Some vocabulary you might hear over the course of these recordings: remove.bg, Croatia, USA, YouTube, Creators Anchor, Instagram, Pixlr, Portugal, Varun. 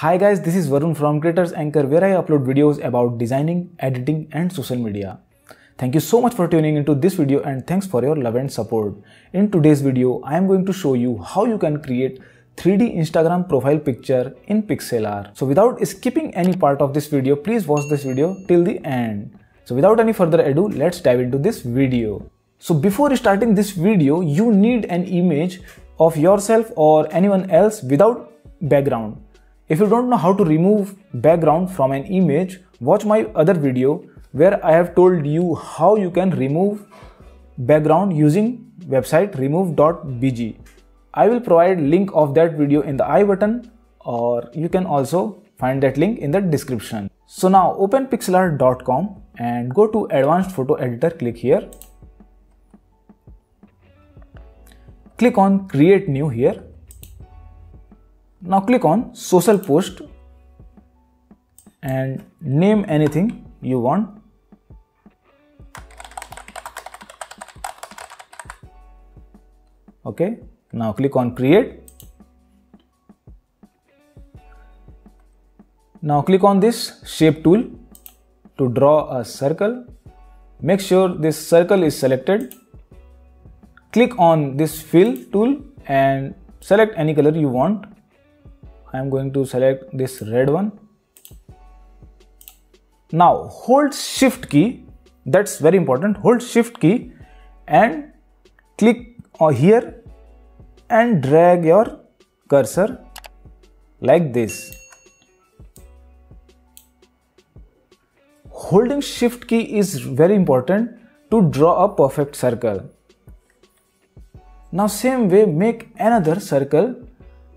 Hi guys, this is Varun from Creators Anchor, where I upload videos about designing, editing and social media. Thank you so much for tuning into this video and thanks for your love and support. In today's video, I am going to show you how you can create 3D Instagram profile picture in Pixlr. So without skipping any part of this video, please watch this video till the end. So without any further ado, let's dive into this video. So before starting this video, you need an image of yourself or anyone else without background. If you don't know how to remove background from an image, watch my other video where I have told you how you can remove background using website remove.bg. I will provide link of that video in the I button, or you can also find that link in the description. So now open pixlr.com and go to advanced photo editor, click here. Click on create new here. Now click on social post and name anything you want. Okay, now click on create. Now click on this shape tool to draw a circle. Make sure this circle is selected. Click on this fill tool and select any color you want. I am going to select this red one. Now hold shift key, that's very important, hold shift key and click here and drag your cursor like this. Holding shift key is very important to draw a perfect circle. Now same way, make another circle.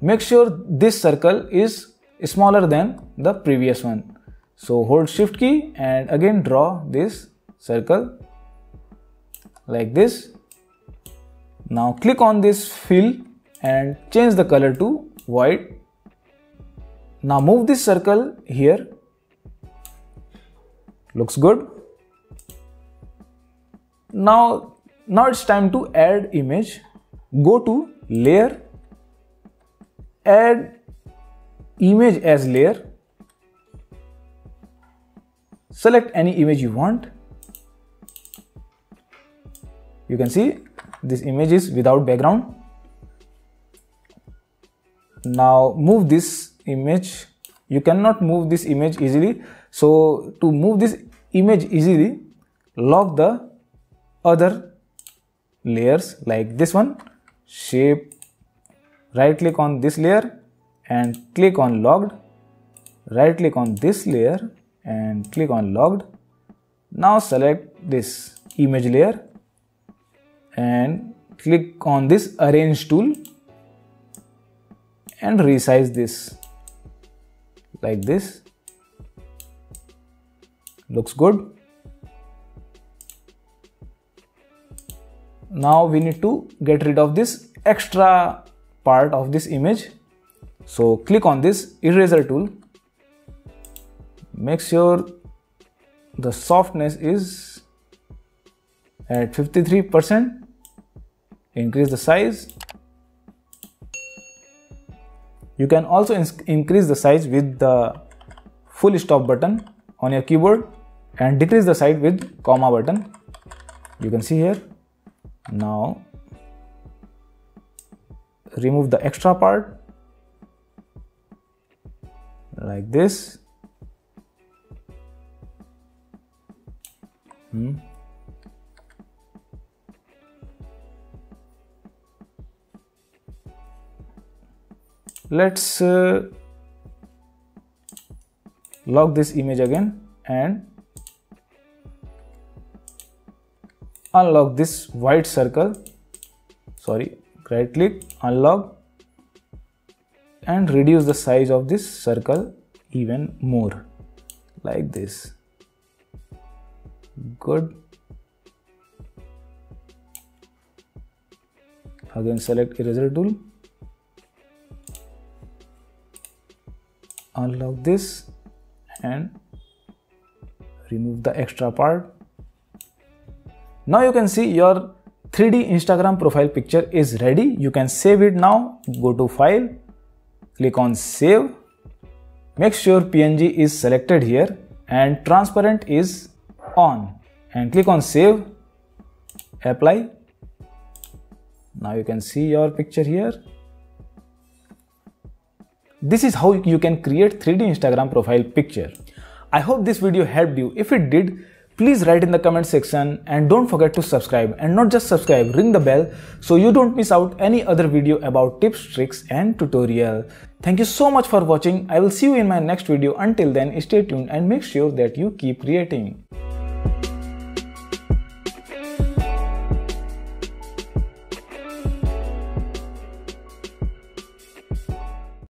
Make sure this circle is smaller than the previous one. So hold shift key and again draw this circle like this. Now click on this fill and change the color to white. Now move this circle here. Looks good. Now it's time to add image. Go to layer, add image as layer. Select any image you want. You can see this image is without background. Now move this image. You cannot move this image easily. So to move this image easily, lock the other layers like this one. Shape, right click on this layer and click on locked. Right click on this layer and click on locked. Now select this image layer and click on this arrange tool and resize this like this. Looks good. Now we need to get rid of this extra part of this image. So click on this eraser tool. Make sure the softness is at 53%. Increase the size. You can also increase the size with the full stop button on your keyboard and decrease the size with comma button. You can see here. Now remove the extra part like this. Let's lock this image again and unlock this white circle. Sorry, right click, unlock and reduce the size of this circle even more like this. Good. Again select eraser tool, unlock this and remove the extra part. Now you can see your 3D Instagram profile picture is ready. You can save it now. Go to file, click on save Make sure PNG is selected here and transparent is on, and click on save, apply. Now you can see your picture here. This is how you can create 3D Instagram profile picture. I hope this video helped you. If it did, please write in the comment section and don't forget to subscribe, and not just subscribe, ring the bell so you don't miss out any other video about tips, tricks and tutorial. Thank you so much for watching. I will see you in my next video. Until then, stay tuned and make sure that you keep creating.